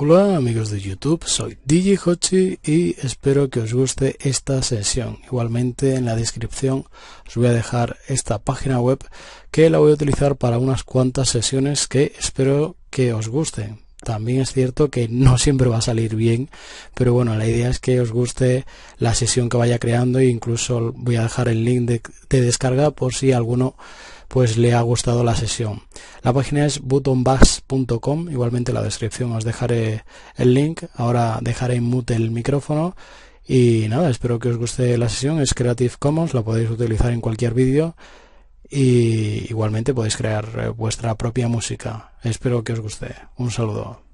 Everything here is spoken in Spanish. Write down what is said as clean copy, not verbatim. Hola amigos de YouTube, soy DJ Jochy y espero que os guste esta sesión. Igualmente en la descripción os voy a dejar esta página web que la voy a utilizar para unas cuantas sesiones que espero que os gusten. También es cierto que no siempre va a salir bien, pero bueno, la idea es que os guste la sesión que vaya creando e incluso voy a dejar el link de descarga por si alguno pues le ha gustado la sesión. La página es buttonbass.com, igualmente en la descripción os dejaré el link. Ahora dejaré en mute el micrófono y nada, espero que os guste la sesión. Es Creative Commons, la podéis utilizar en cualquier vídeo y igualmente podéis crear vuestra propia música. Espero que os guste. Un saludo.